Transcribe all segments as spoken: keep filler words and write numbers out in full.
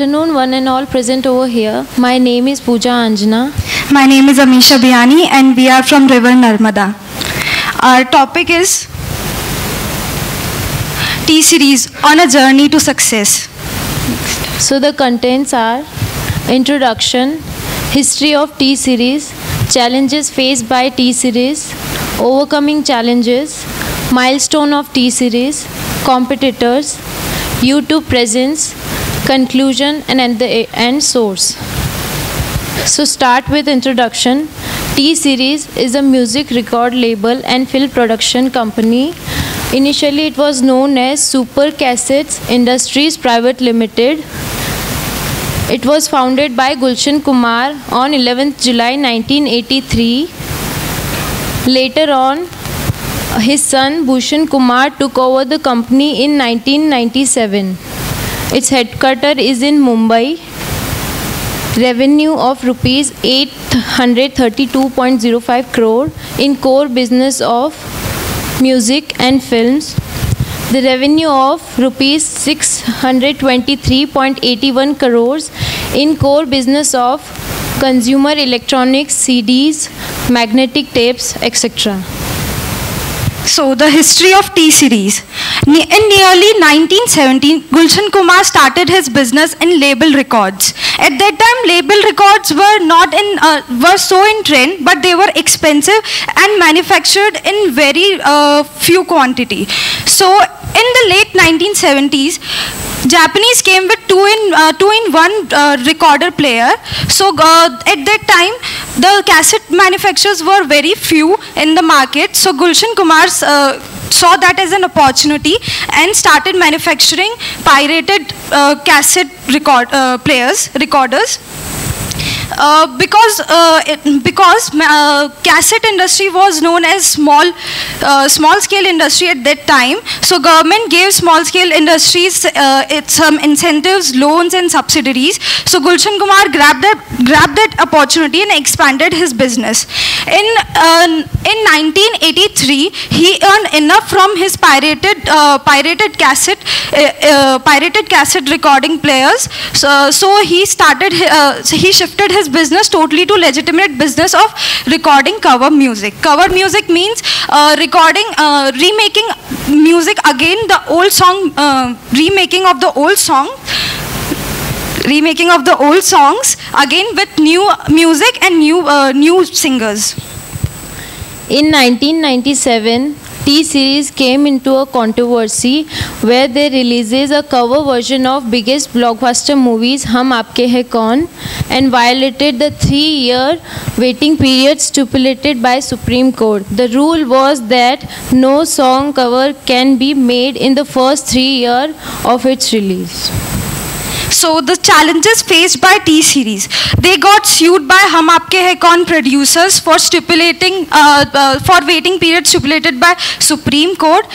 Good afternoon one and all present over here. My name is Pooja Anjana. My name is Amisha Biyani and we are from River Narmada. Our topic is T Series on a journey to success. So the contents are introduction, history of T Series, challenges faced by T Series, overcoming challenges, milestone of T Series, competitors, YouTube presence, conclusion and at the end source. So start with introduction. T Series is a music record label and film production company. Initially it was known as Super Cassettes Industries Private Limited. It was founded by Gulshan Kumar on eleventh July nineteen eighty-three. Later on his son Bhushan Kumar took over the company in nineteen ninety-seven. Its headquarters is in Mumbai. Revenue of rupees eight hundred thirty-two point zero five crore in core business of music and films. The revenue of rupees six hundred twenty-three point eight one crores in core business of consumer electronics, C Ds, magnetic tapes, et cetera. So the history of T Series. In nearly nineteen seventeen, Gulshan Kumar started his business in label records. At that time, label records were not in uh, were so in trend, but they were expensive and manufactured in very uh, few quantity. So in the late nineteen seventies. Japanese came with two in uh, two in one uh, recorder player. So uh, at that time, the cassette manufacturers were very few in the market. So Gulshan Kumar uh, saw that as an opportunity and started manufacturing pirated uh, cassette record uh, players recorders. Uh, because uh, it, because uh, cassette industry was known as small uh, small scale industry at that time, so government gave small scale industries uh, it, some incentives, loans and subsidies. So Gulshan Kumar grabbed that grabbed that opportunity and expanded his business. In uh, in nineteen eighty-three, he earned enough from his pirated uh, pirated cassette uh, uh, pirated cassette recording players. So so he started uh, so he shifted his His business totally to legitimate business of recording cover music. Cover music means uh, recording, uh, remaking music again, the old song, uh, remaking of the old song, remaking of the old songs again with new music and new uh, new singers. In nineteen ninety-seven, T Series came into a controversy where they releases a cover version of biggest blockbuster movies Hum Aapke Hai Kaun and violated the three year waiting period stipulated by Supreme Court. The rule was that no song cover can be made in the first three years of its release. So the challenges faced by T Series, they got sued by Hum Aapke Hai Kaun producers for stipulating uh, uh, for waiting period stipulated by Supreme Court.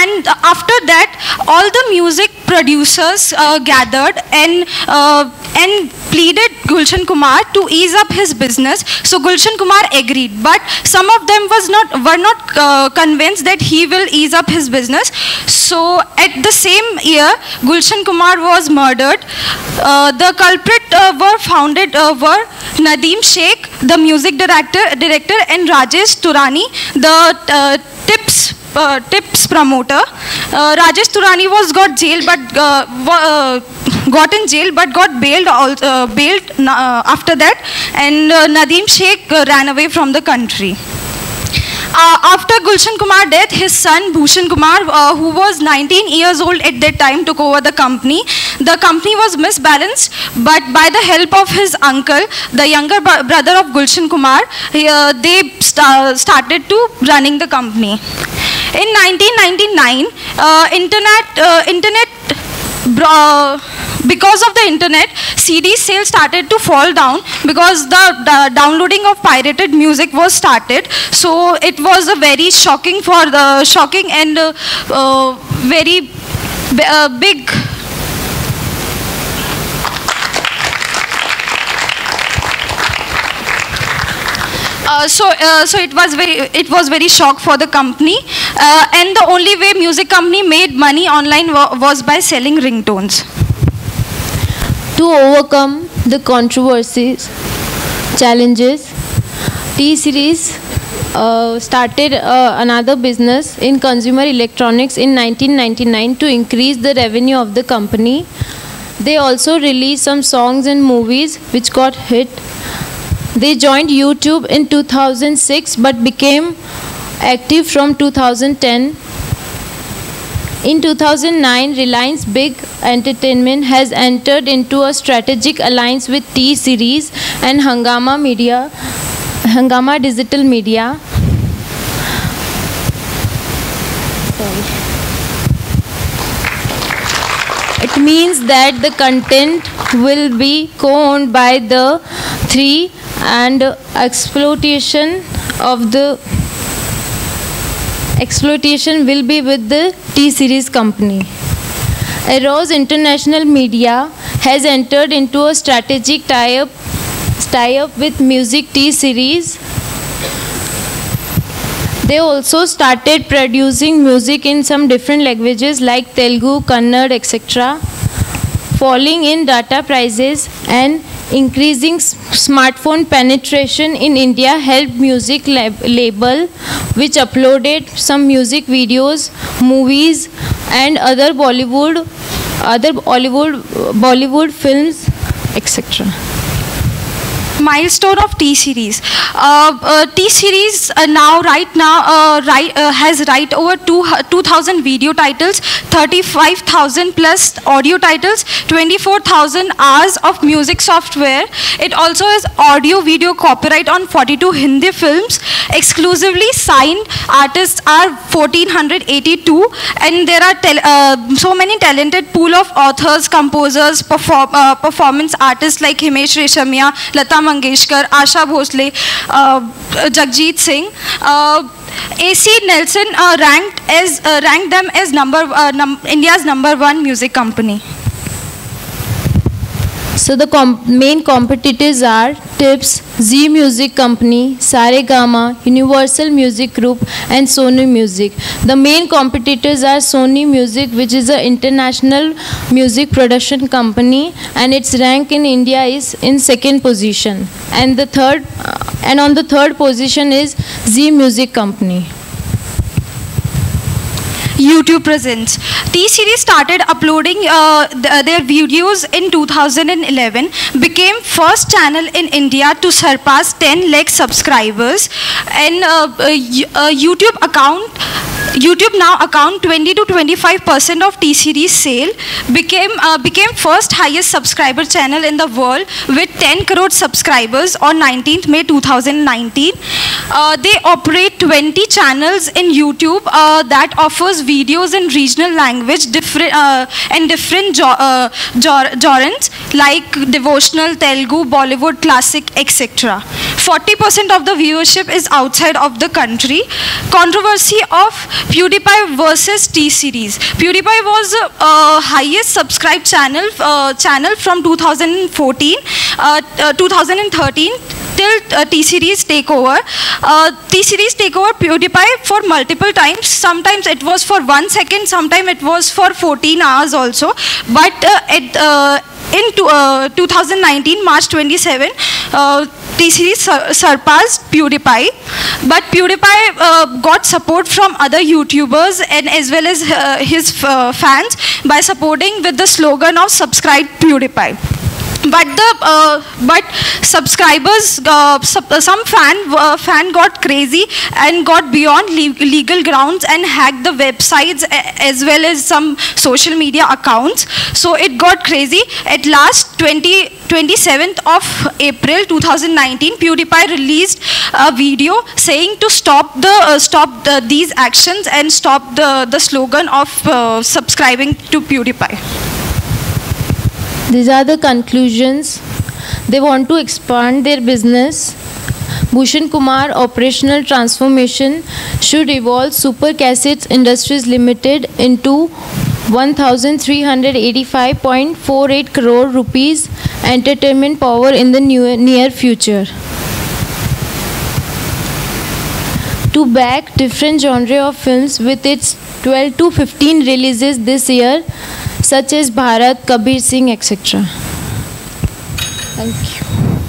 And after that, all the music producers uh, gathered and uh, and pleaded Gulshan Kumar to ease up his business. So Gulshan Kumar agreed, but some of them was not were not uh, convinced that he will ease up his business. So at the same year, Gulshan Kumar was murdered. Uh, the culprit uh, were founded uh, were Nadeem Sheikh, the music director, director, and Rajesh Turani, the uh, Tips uh, Tips promoter. Uh, Rajesh Turani was got jailed, but uh, uh, got in jail, but got bailed uh, bailed uh, after that, and uh, Nadeem Sheikh uh, ran away from the country. Uh, after Gulshan Kumar's death, his son Bhushan Kumar, uh, who was nineteen years old at that time, took over the company. The company was misbalanced, but by the help of his uncle, the younger bro brother of Gulshan Kumar, uh, they st started to running the company. In nineteen ninety-nine, uh, internet uh, internet. Uh, Because of the internet, C D sales started to fall down because the, the downloading of pirated music was started. So it was a very shocking for the shocking and uh, uh, very uh, big. Uh, so, uh, so it was very, it was very shock for the company, uh, and the only way music company made money online wa was by selling ringtones. To overcome the controversies, challenges, T Series uh, started uh, another business in consumer electronics in nineteen ninety-nine to increase the revenue of the company. They also released some songs and movies which got hit. They joined YouTube in two thousand six but became active from two thousand ten. In two thousand nine, Reliance Big Entertainment has entered into a strategic alliance with T Series and Hangama Media, Hangama Digital Media. It means that the content will be co-owned by the three and exploitation of the exploitation will be with the T Series company. Eros International Media has entered into a strategic tie-up tie-up with Music T Series. They also started producing music in some different languages like Telugu, Kannada, et cetera. Falling in data prices and increasing smartphone penetration in India helped music lab label which uploaded some music videos, movies and other Bollywood, other Bollywood, Bollywood films, et cetera. Milestone of T Series. Uh, uh, T Series uh, now right now uh, right, uh, has right over two two thousand video titles, thirty five thousand plus audio titles, twenty four thousand hours of music software. It also has audio video copyright on forty two Hindi films. Exclusively signed artists are fourteen hundred eighty two, and there are tel uh, so many talented pool of authors, composers, perform uh, performance artists like Himesh Reshamiya, Lata Mangeshkar, Asha Bhosle, uh, Jagjeet Singh. Uh, A C Nelson uh, ranked as uh, ranked them as number uh, num India's number one music company. So the comp main competitors are Tips, Z Music Company, Saregama, Universal Music Group and Sony Music. The main competitors are Sony Music, which is an international music production company, and its rank in India is in second position. And the third, and on the third position is Z Music Company. YouTube presence. T Series started uploading uh, th their videos in two thousand eleven, became first channel in India to surpass ten lakh subscribers, and uh, uh, YouTube account YouTube now account twenty to twenty-five percent of T Series sale, became uh, became first highest subscriber channel in the world with ten crore subscribers on nineteenth May two thousand nineteen. Uh, they operate twenty channels in YouTube uh, that offers videos in regional language different uh, and different genres uh, like devotional, Telugu, Bollywood, classic, et cetera. forty percent of the viewership is outside of the country. Controversy of PewDiePie versus T Series. PewDiePie was the uh, highest subscribed channel uh, channel from two thousand fourteen, uh, uh, two thousand thirteen till uh, T Series takeover. Uh, T Series takeover PewDiePie for multiple times. Sometimes it was for one second. Sometimes it was for fourteen hours also. But uh, it, uh, in to, uh, two thousand nineteen March twenty-seventh. Uh, T Series sur surpassed PewDiePie, but PewDiePie uh, got support from other YouTubers and as well as uh, his uh, fans by supporting with the slogan of "Subscribe PewDiePie." But the uh, but subscribers uh, sub, uh, some fan uh, fan got crazy and got beyond le legal grounds and hacked the websites as well as some social media accounts. So it got crazy. At last, twenty-seventh of April two thousand nineteen, PewDiePie released a video saying to stop the uh, stop the, these actions and stop the the slogan of uh, subscribing to PewDiePie. These are the conclusions. They want to expand their business. Bhushan Kumar operational transformation should evolve Super Cassettes Industries Limited into one thousand three hundred eighty-five point four eight crore rupees entertainment power in the near, near future. To back different genre of films with its twelve to fifteen releases this year, such as Bharat, Kabir Singh, et cetera. Thank you.